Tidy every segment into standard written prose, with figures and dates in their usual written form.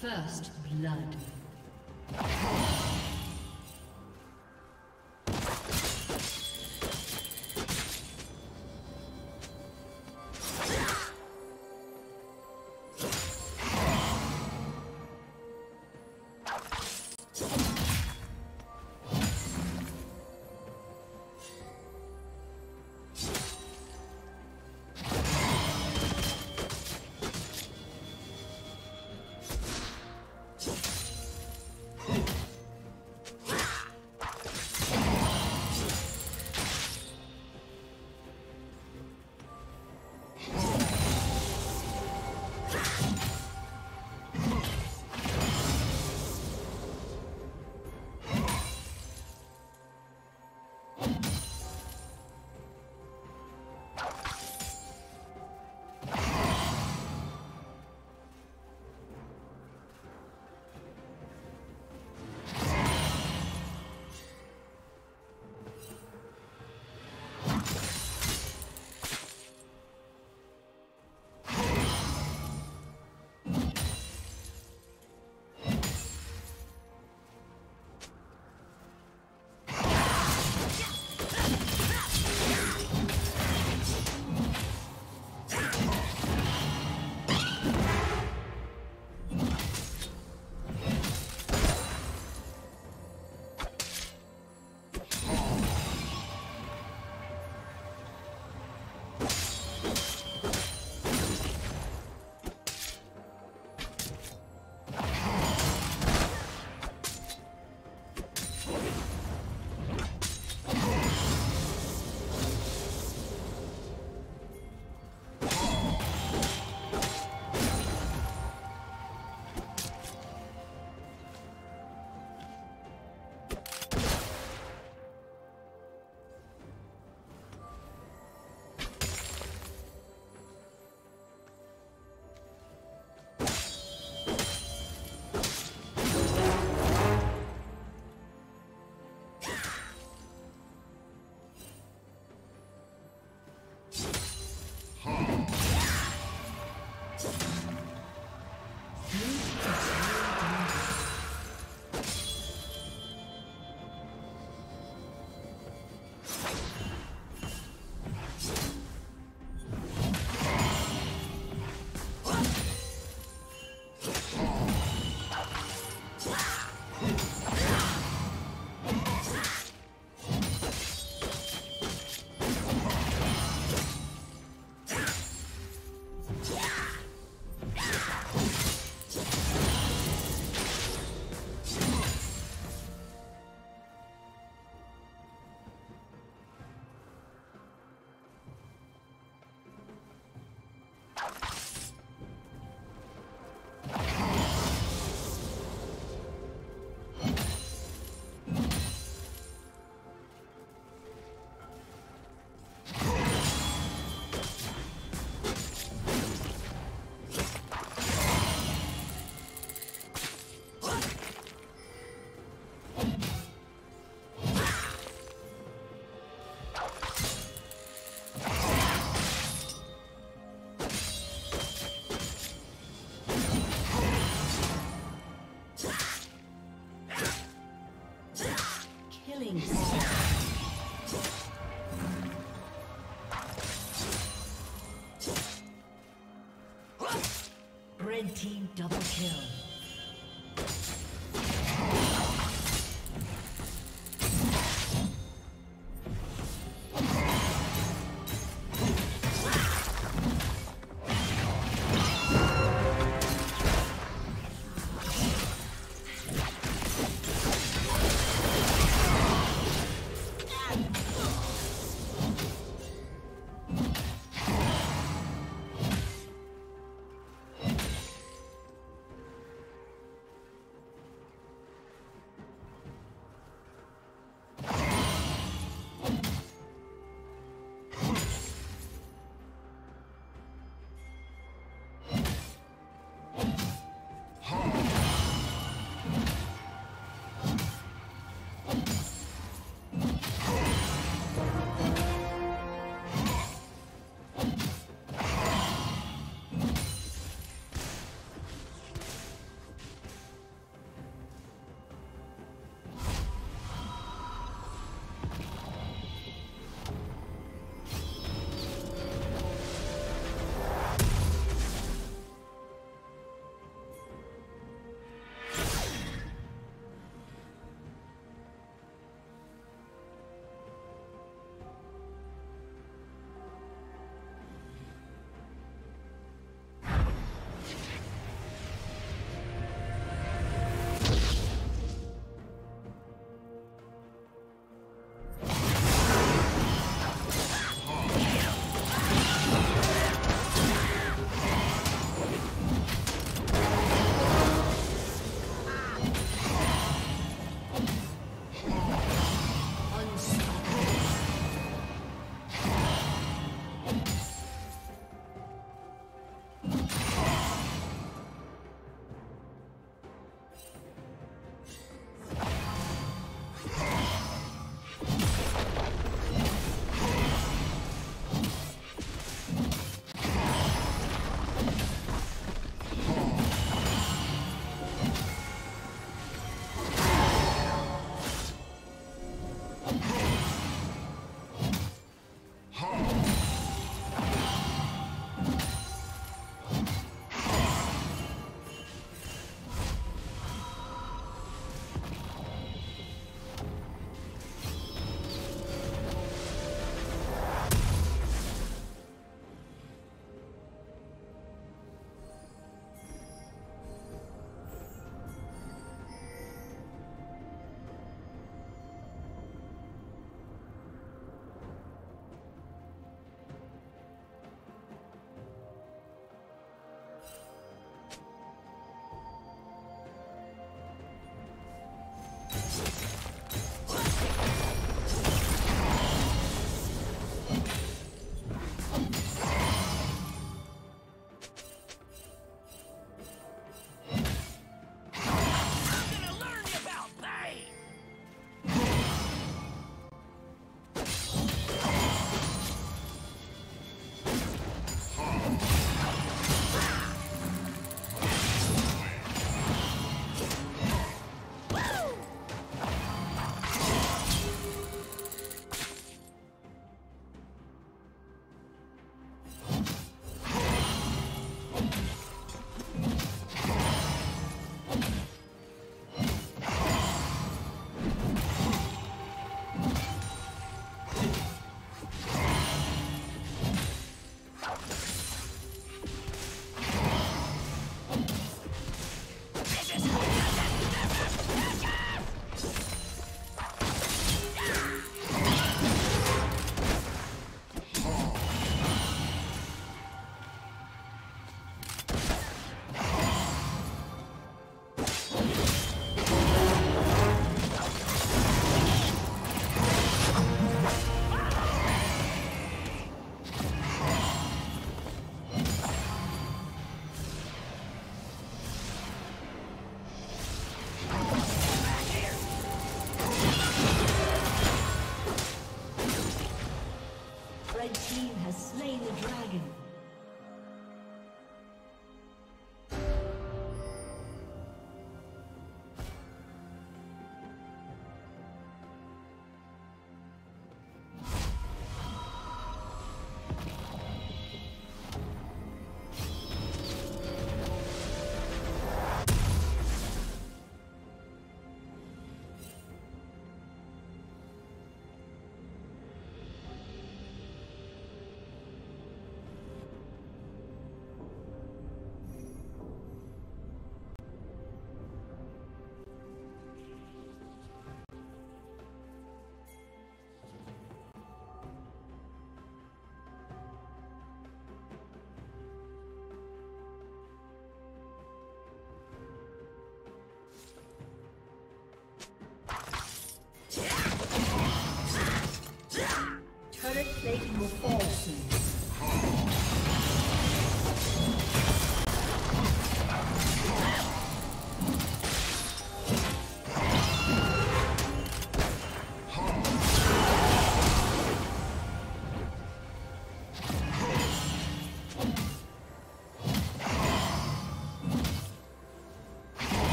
First blood. Killing spree. Red team double kill.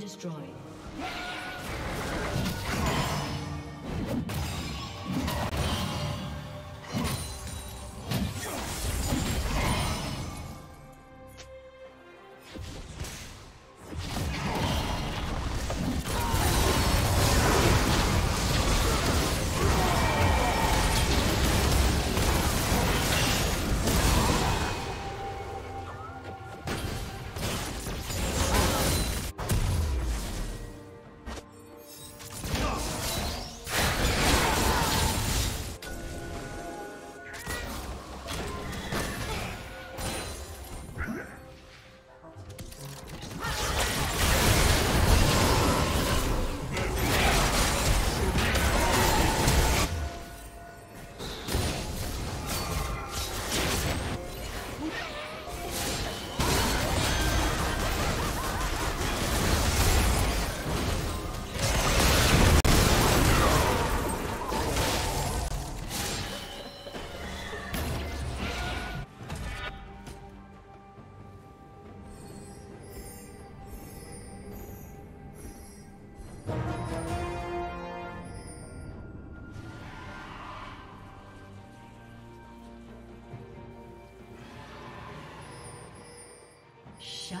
destroyed. Shut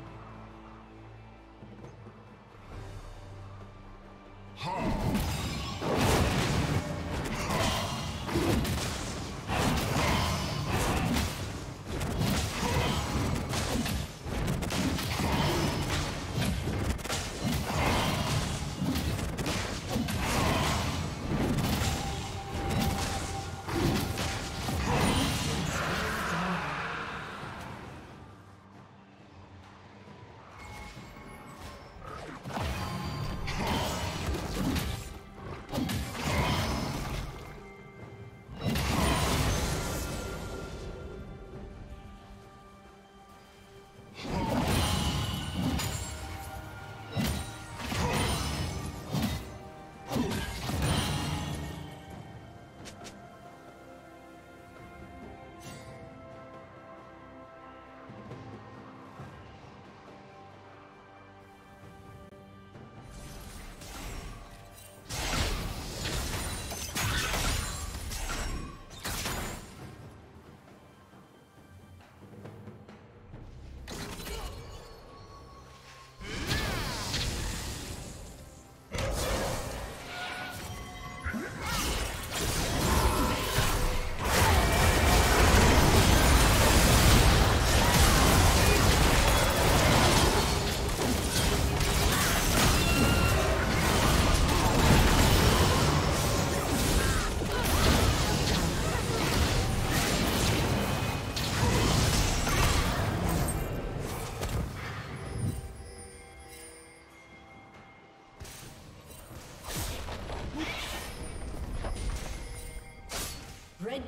Red